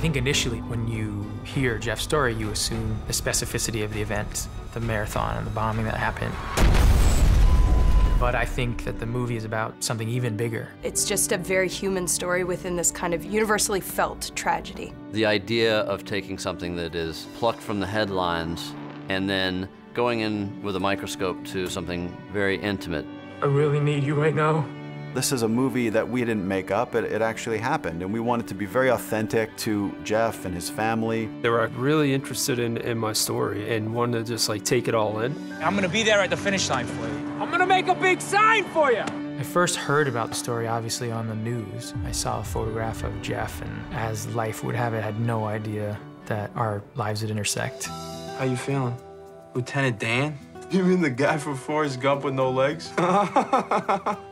I think initially when you hear Jeff's story, you assume the specificity of the event, the marathon and the bombing that happened. But I think that the movie is about something even bigger. It's just a very human story within this kind of universally felt tragedy. The idea of taking something that is plucked from the headlines and then going in with a microscope to something very intimate. I really need you right now. This is a movie that we didn't make up, it actually happened, and we wanted to be very authentic to Jeff and his family. They were really interested in my story and wanted to just like take it all in. I'm gonna be there at the finish line for you. I'm gonna make a big sign for you! I first heard about the story, obviously, on the news. I saw a photograph of Jeff, and as life would have it, I had no idea that our lives would intersect. How you feeling? Lieutenant Dan? You mean the guy from Forrest Gump with no legs?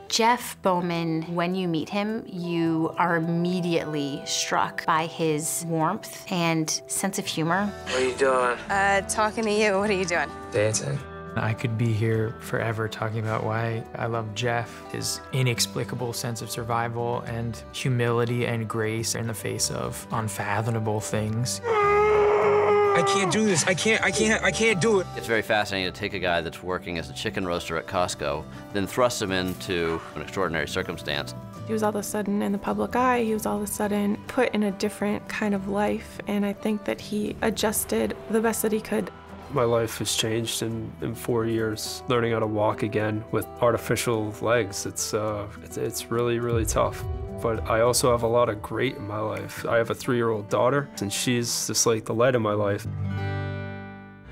Jeff Bauman, when you meet him, you are immediately struck by his warmth and sense of humor. What are you doing? Talking to you. What are you doing? Dancing. I could be here forever talking about why I love Jeff, his inexplicable sense of survival and humility and grace in the face of unfathomable things. I can't do this. I can't do it. It's very fascinating to take a guy that's working as a chicken roaster at Costco, then thrust him into an extraordinary circumstance. He was all of a sudden in the public eye. He was all of a sudden put in a different kind of life, and I think that he adjusted the best that he could. My life has changed in 4 years. Learning how to walk again with artificial legs, it's really, really tough. But I also have a lot of great in my life. I have a 3-year-old daughter, and she's just like the light of my life.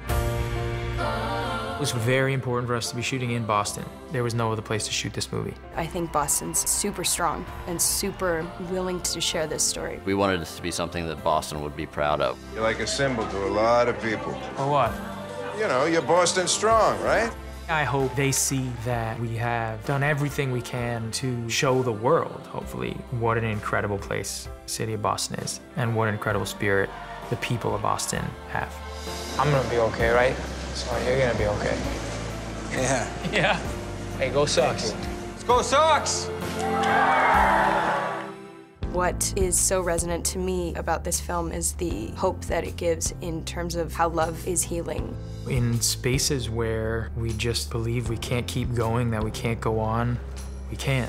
It was very important for us to be shooting in Boston. There was no other place to shoot this movie. I think Boston's super strong and super willing to share this story. We wanted this to be something that Boston would be proud of. You're like a symbol to a lot of people. For what? You know, you're Boston Strong, right? I hope they see that we have done everything we can to show the world, hopefully, what an incredible place the city of Boston is and what an incredible spirit the people of Boston have. I'm gonna be okay, right? So you're gonna be okay. Yeah. Yeah. Hey, go Sox. Let's go Sox! What is so resonant to me about this film is the hope that it gives in terms of how love is healing. In spaces where we just believe we can't keep going, that we can't go on, we can.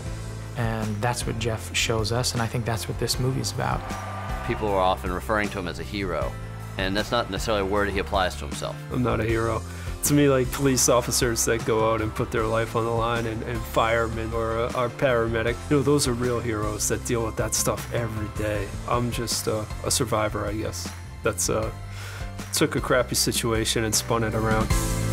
And that's what Jeff shows us, and I think that's what this movie is about. People are often referring to him as a hero, and that's not necessarily a word he applies to himself. I'm not a hero. To me, like police officers that go out and put their life on the line and firemen or our paramedic, you know, those are real heroes that deal with that stuff every day. I'm just a survivor, I guess. That's took a crappy situation and spun it around.